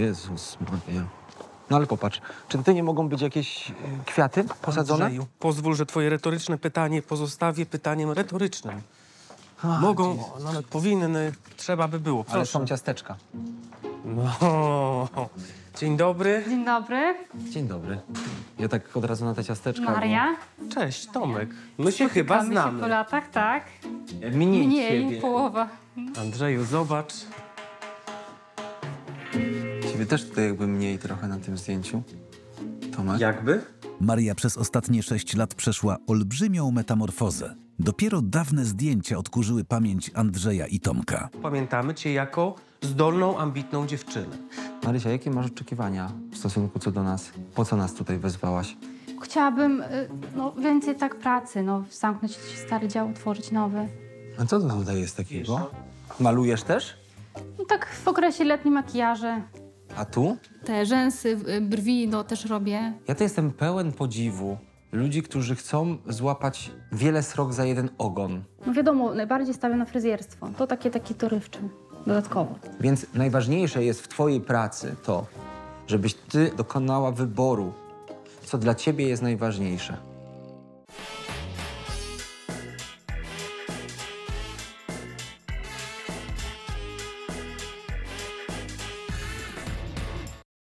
Jezus Maria. No ale popatrz, czy tutaj nie mogą być jakieś kwiaty posadzone? Andrzeju, pozwól, że twoje retoryczne pytanie pozostawię pytaniem retorycznym. Mogą, nawet powinny, trzeba by było. Proszę. Ale są ciasteczka. No. Dzień dobry. Dzień dobry. Dzień dobry. Ja tak od razu na te ciasteczka. Maria. Bo... Cześć, Tomek. My się chyba znamy. Się po latach, tak? Mniej połowa. Andrzeju, zobacz. Ciebie też tutaj jakby mniej trochę na tym zdjęciu. Tomek. Jakby? Maria przez ostatnie 6 lat przeszła olbrzymią metamorfozę. Dopiero dawne zdjęcia odkurzyły pamięć Andrzeja i Tomka. Pamiętamy cię jako zdolną, ambitną dziewczynę. Marysia, jakie masz oczekiwania w stosunku co do nas? Po co nas tutaj wezwałaś? Chciałabym więcej tak pracy, zamknąć się stary dział, utworzyć nowy. A co to tutaj jest takiego? Malujesz też? No tak w okresie letnim makijaże. A tu? Te rzęsy, brwi też robię. Ja to jestem pełen podziwu. Ludzi, którzy chcą złapać wiele srok za jeden ogon. No wiadomo, najbardziej stawiam na fryzjerstwo. To takie dorywcze, dodatkowo. Więc najważniejsze jest w twojej pracy to, żebyś ty dokonała wyboru, co dla ciebie jest najważniejsze.